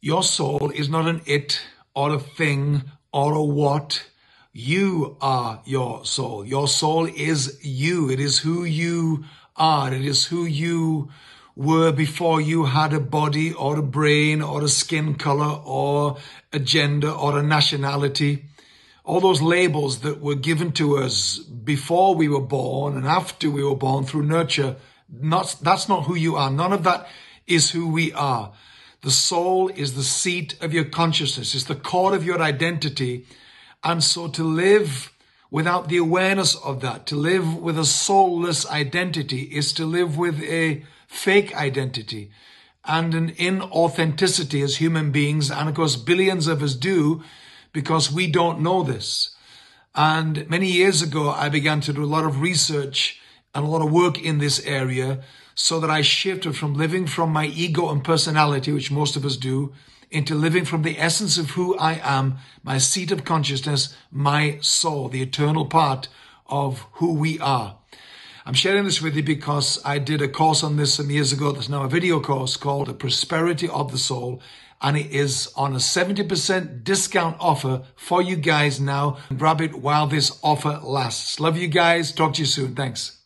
Your soul is not an it or a thing or a what. You are your soul. Your soul is you. It is who you are. It is who you were before you had a body or a brain or a skin color or a gender or a nationality. All those labels that were given to us before we were born and after we were born through nurture, that's not who you are. None of that is who we are. The soul is the seat of your consciousness. It's the core of your identity. And so to live without the awareness of that, to live with a soulless identity is to live with a fake identity and an inauthenticity as human beings. And of course, billions of us do, because we don't know this. And many years ago, I began to do a lot of research and a lot of work in this area so that I shifted from living from my ego and personality, which most of us do, into living from the essence of who I am, my seat of consciousness, my soul, the eternal part of who we are. I'm sharing this with you because I did a course on this some years ago. There's now a video course called The Prosperity of the Soul. And it is on a 70% discount offer for you guys now. Grab it while this offer lasts. Love you guys. Talk to you soon. Thanks.